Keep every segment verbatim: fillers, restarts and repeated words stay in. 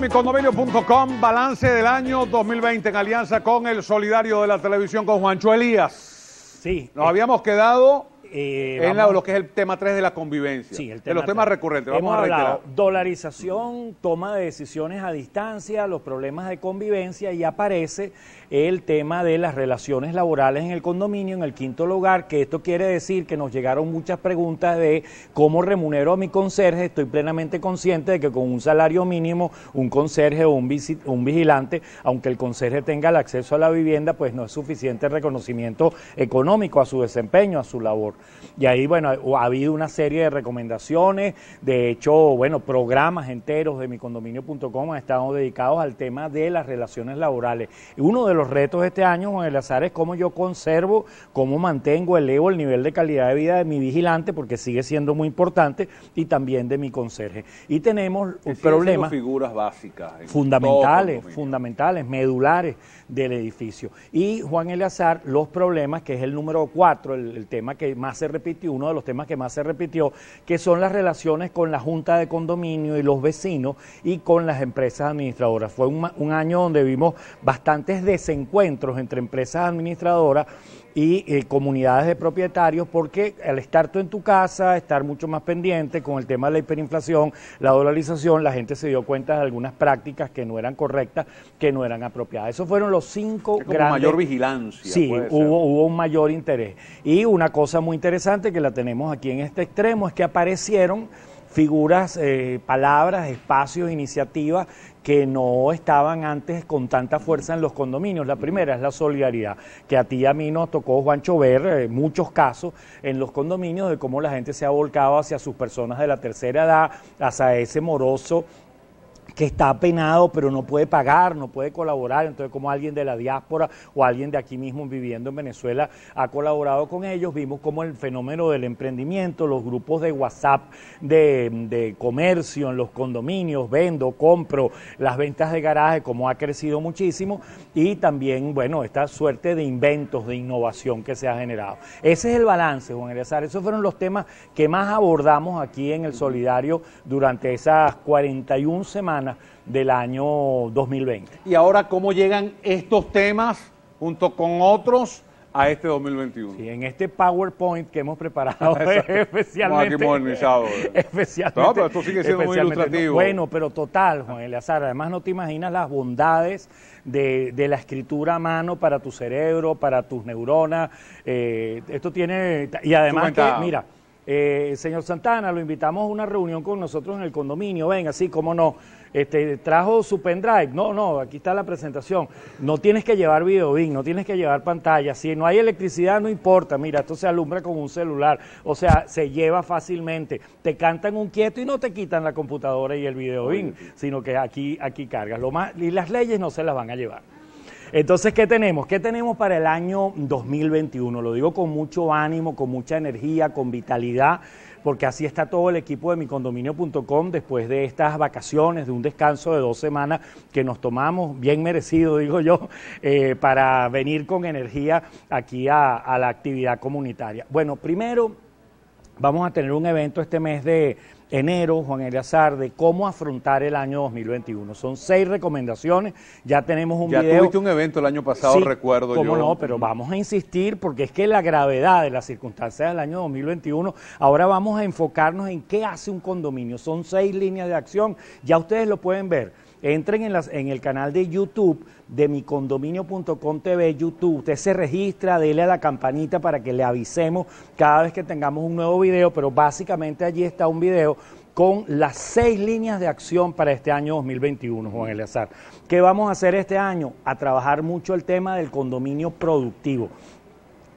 micondominio punto com, balance del año dos mil veinte en alianza con El Solidario de la televisión, con Juancho Elías. Sí. Nos eh, habíamos quedado eh, en la, lo que es el tema tres de la convivencia. Sí, el tema de los tres. Temas recurrentes. Vamos Hemos a reiterar. Hablado, dolarización, toma de decisiones a distancia, los problemas de convivencia, y aparece el tema de las relaciones laborales en el condominio, en el quinto lugar, que esto quiere decir que nos llegaron muchas preguntas de cómo remunero a mi conserje. Estoy plenamente consciente de que con un salario mínimo, un conserje o un, un vigilante, aunque el conserje tenga el acceso a la vivienda, pues no es suficiente el reconocimiento económico a su desempeño, a su labor. Y ahí, bueno, ha habido una serie de recomendaciones, de hecho, bueno, programas enteros de mi condominio punto com han estado dedicados al tema de las relaciones laborales. Uno de los retos este año, Juan Eleazar, es cómo yo conservo, cómo mantengo, elevo el nivel de calidad de vida de mi vigilante, porque sigue siendo muy importante, y también de mi conserje. Y tenemos problemas, figuras básicas, fundamentales, fundamentales, medulares del edificio. Y Juan Eleazar, los problemas, que es el número cuatro, el, el tema que más se repitió, uno de los temas que más se repitió, que son las relaciones con la junta de condominio y los vecinos y con las empresas administradoras. Fue un, un año donde vimos bastantes desacuerdos, encuentros entre empresas administradoras y eh, comunidades de propietarios, porque al estar tú en tu casa, estar mucho más pendiente con el tema de la hiperinflación, la dolarización, la gente se dio cuenta de algunas prácticas que no eran correctas, que no eran apropiadas. Esos fueron los cinco grandes. Como mayor vigilancia. Sí, hubo, hubo un mayor interés. Y una cosa muy interesante que la tenemos aquí en este extremo es que aparecieron figuras, eh, palabras, espacios, iniciativas que no estaban antes con tanta fuerza en los condominios. La primera es la solidaridad, que a ti y a mí nos tocó, Juancho, ver eh, muchos casos en los condominios de cómo la gente se ha volcado hacia sus personas de la tercera edad, hacia ese moroso que está apenado pero no puede pagar, no puede colaborar. Entonces, como alguien de la diáspora o alguien de aquí mismo viviendo en Venezuela ha colaborado con ellos, vimos como el fenómeno del emprendimiento, los grupos de WhatsApp de, de comercio en los condominios, vendo, compro, las ventas de garaje, como ha crecido muchísimo, y también, bueno, esta suerte de inventos, de innovación que se ha generado. Ese es el balance, Juan Eleazar. Esos fueron los temas que más abordamos aquí en El Solidario durante esas cuarenta y una semanas del año dos mil veinte. Y ahora, ¿cómo llegan estos temas junto con otros a este dos mil veintiuno? Sí, en este PowerPoint que hemos preparado especialmente. Aquí modernizado. Especialmente. No, pero esto sigue siendo muy ilustrativo. No, bueno, pero total, Juan Eleazar, además no te imaginas las bondades de, de la escritura a mano para tu cerebro, para tus neuronas. Eh, esto tiene... Y además que, mira... Eh, señor Santana, lo invitamos a una reunión con nosotros en el condominio, ven, así como no, este, trajo su pendrive, no, no, aquí está la presentación, no tienes que llevar videobin, no tienes que llevar pantalla, si no hay electricidad no importa, mira, esto se alumbra con un celular, o sea, se lleva fácilmente, te cantan un quieto y no te quitan la computadora y el videobin, sino que aquí, aquí cargas, lo más, y las leyes no se las van a llevar. Entonces, ¿qué tenemos? ¿Qué tenemos para el año dos mil veintiuno? Lo digo con mucho ánimo, con mucha energía, con vitalidad, porque así está todo el equipo de mi condominio punto com después de estas vacaciones, de un descanso de dos semanas que nos tomamos, bien merecido, digo yo, eh, para venir con energía aquí a, a la actividad comunitaria. Bueno, primero vamos a tener un evento este mes de enero, Juan Eleazar, de cómo afrontar el año dos mil veintiuno. Son seis recomendaciones, ya tenemos un ya video. Ya tuviste un evento el año pasado, sí, recuerdo cómo yo. Cómo no, pero vamos a insistir porque es que la gravedad de las circunstancias del año dos mil veintiuno, ahora vamos a enfocarnos en qué hace un condominio. Son seis líneas de acción, ya ustedes lo pueden ver. Entren en, las, en el canal de YouTube de mi condominio punto com T V, YouTube, usted se registra, dele a la campanita para que le avisemos cada vez que tengamos un nuevo video, pero básicamente allí está un video con las seis líneas de acción para este año dos mil veintiuno, Juan Eleazar. ¿Qué vamos a hacer este año? A trabajar mucho el tema del condominio productivo,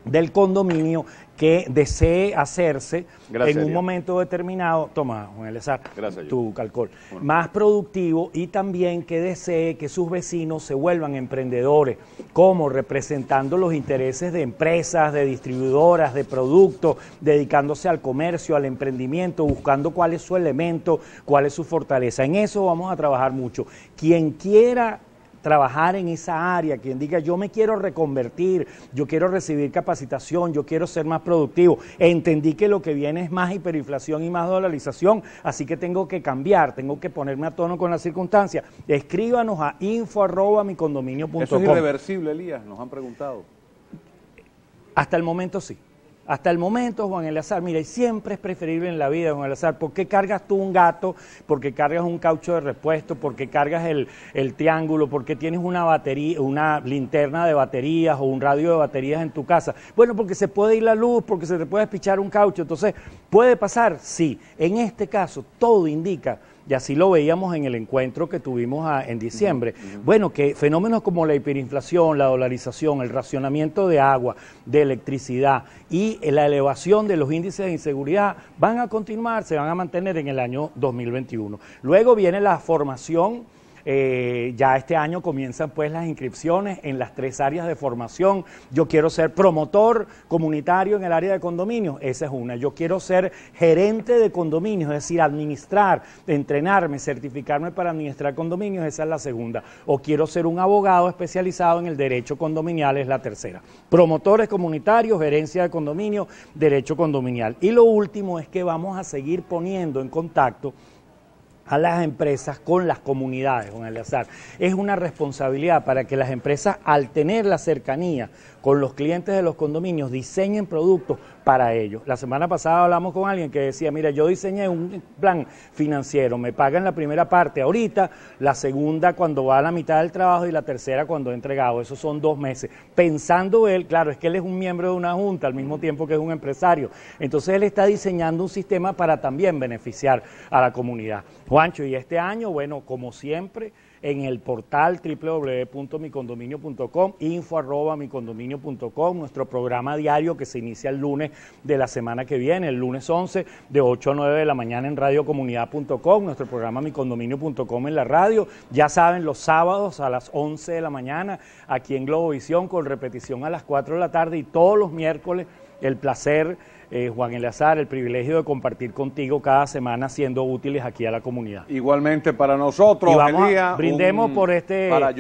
del condominio que desee hacerse Gracias, en un momento determinado, toma, Juan Eleazar, Gracias, tu alcohol, bueno. más productivo, y también que desee que sus vecinos se vuelvan emprendedores, como representando los intereses de empresas, de distribuidoras, de productos, dedicándose al comercio, al emprendimiento, buscando cuál es su elemento, cuál es su fortaleza. En eso vamos a trabajar mucho. Quien quiera trabajar en esa área, quien diga yo me quiero reconvertir, yo quiero recibir capacitación, yo quiero ser más productivo, entendí que lo que viene es más hiperinflación y más dolarización, así que tengo que cambiar, tengo que ponerme a tono con las circunstancias, escríbanos a info arroba mi condominio punto com. ¿Eso es irreversible, Elías? Nos han preguntado. Hasta el momento sí. Hasta el momento, Juan Eleazar, mira, y siempre es preferible en la vida, Juan Eleazar, ¿por qué cargas tú un gato? ¿Por qué cargas un caucho de repuesto? ¿Por qué cargas el, el triángulo? ¿Por qué tienes una batería, una linterna de baterías o un radio de baterías en tu casa? Bueno, porque se puede ir la luz, porque se te puede pichar un caucho. Entonces, ¿puede pasar? Sí. En este caso, todo indica, y así lo veíamos en el encuentro que tuvimos a, en diciembre, uh-huh. bueno, que fenómenos como la hiperinflación, la dolarización, el racionamiento de agua, de electricidad y la elevación de los índices de inseguridad van a continuar, se van a mantener en el año dos mil veintiuno. Luego viene la formación. Eh, ya este año comienzan pues las inscripciones en las tres áreas de formación. Yo quiero ser promotor comunitario en el área de condominios, esa es una. Yo quiero ser gerente de condominios, es decir, administrar, entrenarme, certificarme para administrar condominios, esa es la segunda. O quiero ser un abogado especializado en el derecho condominial, es la tercera. Promotores comunitarios, gerencia de condominios, derecho condominial. Y lo último es que vamos a seguir poniendo en contacto a las empresas con las comunidades, Juan Eleazar. Es una responsabilidad para que las empresas, al tener la cercanía con los clientes de los condominios, diseñen productos para ellos. La semana pasada hablamos con alguien que decía, mira, yo diseñé un plan financiero, me pagan la primera parte ahorita, la segunda cuando va a la mitad del trabajo y la tercera cuando he entregado. Esos son dos meses. Pensando él, claro, es que él es un miembro de una junta al mismo tiempo que es un empresario. Entonces él está diseñando un sistema para también beneficiar a la comunidad. Juancho, y este año, bueno, como siempre, en el portal doble u doble u doble u punto mi condominio punto com, info arroba mi condominio punto com, nuestro programa diario que se inicia el lunes de la semana que viene, el lunes once, de ocho a nueve de la mañana en radio comunidad punto com, nuestro programa mi condominio punto com en la radio. Ya saben, los sábados a las once de la mañana, aquí en Globovisión, con repetición a las cuatro de la tarde, y todos los miércoles, el placer, Eh, Juan Eleazar, el privilegio de compartir contigo cada semana siendo útiles aquí a la comunidad. Igualmente para nosotros, Elías. Brindemos un, por este para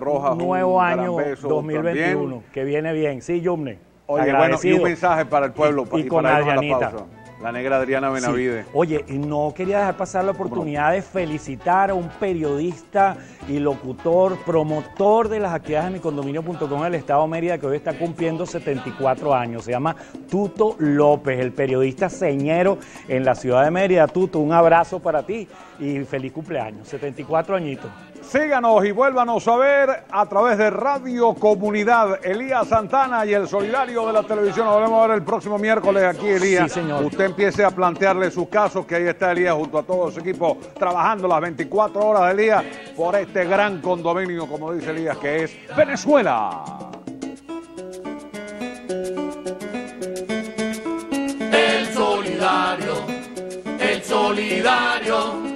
Rojas, nuevo un año dos mil veintiuno, también. Que viene bien. Sí, Yumne. Oye, bueno, y un mensaje para el pueblo. Y, y, y con Adrianita. La negra Adriana Benavides. Sí. Oye, y no quería dejar pasar la oportunidad de felicitar a un periodista y locutor, promotor de las actividades de mi condominio punto com del Estado de Mérida, que hoy está cumpliendo setenta y cuatro años. Se llama Tuto López, el periodista señero en la ciudad de Mérida. Tuto, un abrazo para ti y feliz cumpleaños. setenta y cuatro añitos. Síganos y vuélvanos a ver a través de Radio Comunidad. Elías Santana y El Solidario de la televisión. Nos volvemos a ver el próximo miércoles aquí, Elías. Sí, señor. Usted empiece a plantearle sus casos, que ahí está Elías junto a todo su equipo trabajando las veinticuatro horas del día por este gran condominio, como dice Elías, que es Venezuela. El Solidario, El Solidario.